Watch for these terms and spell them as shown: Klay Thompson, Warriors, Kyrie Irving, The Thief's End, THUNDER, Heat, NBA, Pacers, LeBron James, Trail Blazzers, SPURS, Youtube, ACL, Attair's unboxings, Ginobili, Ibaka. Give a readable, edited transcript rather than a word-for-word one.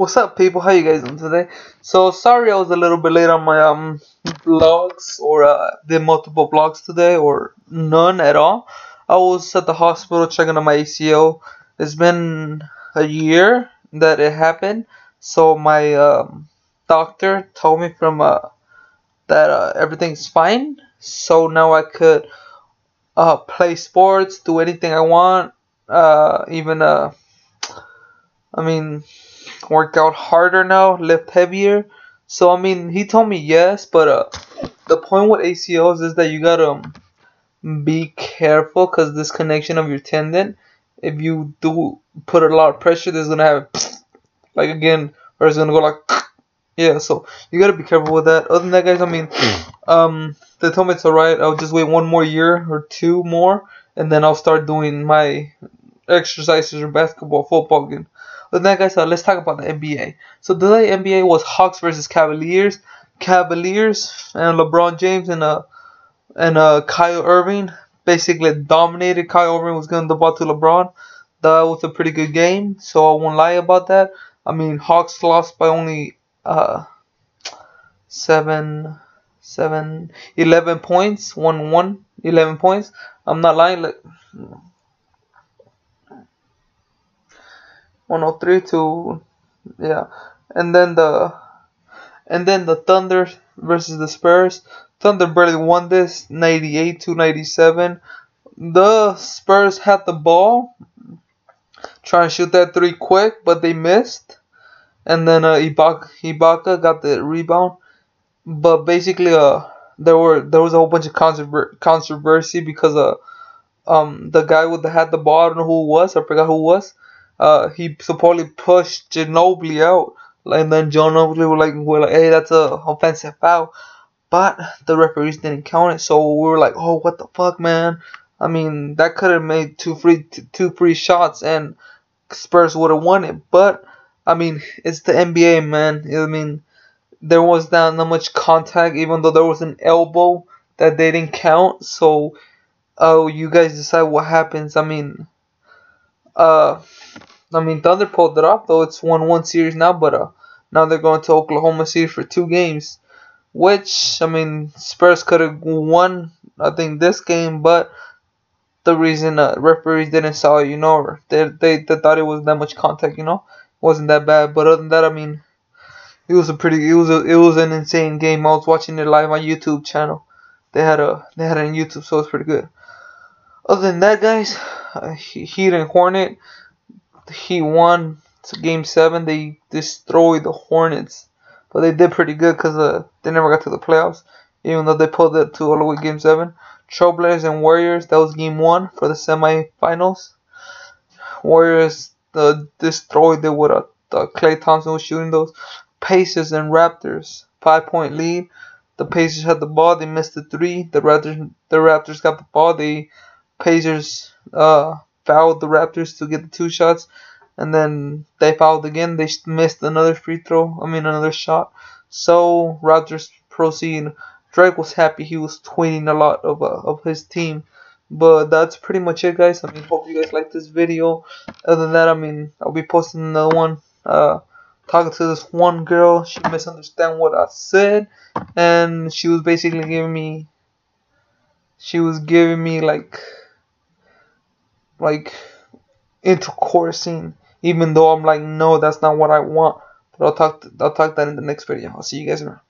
What's up, people? How you guys doing today? So sorry I was a little bit late on my vlogs, or did multiple vlogs today or none at all. I was at the hospital checking on my ACL. It's been a year that it happened, so my doctor told me from that everything's fine, so now I could play sports, do anything I want, even I mean, work out harder now, lift heavier. So I mean, he told me yes, but the point with ACLs is that you gotta be careful, because this connection of your tendon, if you do put a lot of pressure, there's gonna have like again, or it's gonna go like, yeah, so you gotta be careful with that. Other than that, guys, I mean, they told me it's alright. I'll just wait one more year or two more, and then I'll start doing my exercises or basketball, football again. But then, guys, let's talk about the NBA. So today, NBA was Hawks versus Cavaliers. Cavaliers and LeBron James and Kyrie Irving basically dominated. Kyrie Irving was giving the ball to LeBron. That was a pretty good game, so I won't lie about that. I mean, Hawks lost by only 11 points, 11 points. I'm not lying. Like, 103 to, yeah. And then the Thunder versus the Spurs. Thunder barely won this, 98 to 97. The Spurs had the ball, trying to shoot that three quick, but they missed. And then Ibaka got the rebound. But basically, there was a whole bunch of controversy because the guy with the had the ball, I don't know who it was, I forgot who it was. He supposedly pushed Ginobili out, and then Ginobili were like, hey, that's a offensive foul, but the referees didn't count it, so we were like, oh, what the fuck, man? I mean, that could have made two free shots, and Spurs would have won it, but I mean, it's the NBA, man. I mean, there was not much contact, even though there was an elbow that they didn't count, so you guys decide what happens. I mean, Thunder pulled it off, though. It's 1-1 series now, but now they're going to Oklahoma City for 2 games, which, I mean, Spurs could have won, I think, this game, but the reason referees didn't saw it, you know, or they thought it wasn't that much contact, you know, it wasn't that bad. But other than that, I mean, it was an insane game. I was watching it live on YouTube channel. They had it on YouTube, so it's pretty good. Other than that, guys, Heat and Hornet. He won game 7. They destroyed the Hornets, but they did pretty good because they never got to the playoffs, even though they pulled it to all the way game 7. Trail Blazers and Warriors. That was game 1 for the semifinals. Warriors destroyed it with Klay Thompson was shooting those. Pacers and Raptors, 5-point lead. The Pacers had the ball. They missed the 3. The Raptors got the ball. Pacers fouled the Raptors to get the 2 shots, and then they fouled again. They missed another free throw. I mean, another shot. So Raptors proceed. Drake was happy. He was tweeting a lot of his team. But that's pretty much it, guys. I mean, hope you guys like this video. Other than that, I mean, I'll be posting another one. Talking to this one girl. She misunderstood what I said, and she was basically giving me. She was giving me like intercoursing, even though I'm like, no, that's not what I want. But I'll talk that in the next video. I'll see you guys around.